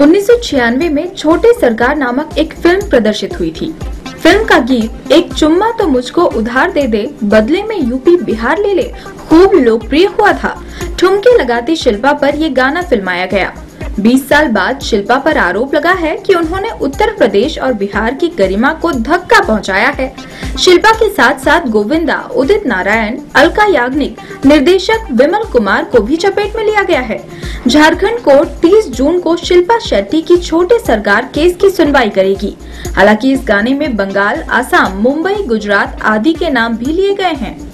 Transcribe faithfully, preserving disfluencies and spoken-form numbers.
उन्नीस सौ छियानवे में छोटे सरकार नामक एक फिल्म प्रदर्शित हुई थी। फिल्म का गीत एक चुम्मा तो मुझको उधार दे दे, बदले में यूपी बिहार ले ले, खूब लोकप्रिय हुआ था। ठुमके लगाती शिल्पा पर ये गाना फिल्माया गया। बीस साल बाद शिल्पा पर आरोप लगा है कि उन्होंने उत्तर प्रदेश और बिहार की गरिमा को धक्का पहुंचाया है। शिल्पा के साथ साथ गोविंदा, उदित नारायण, अलका याग्निक, निर्देशक विमल कुमार को भी चपेट में लिया गया है। झारखंड कोर्ट तीस जून को शिल्पा शेट्टी की छोटे सरकार केस की सुनवाई करेगी। हालांकि इस गाने में बंगाल, आसाम, मुंबई, गुजरात आदि के नाम भी लिए गए हैं।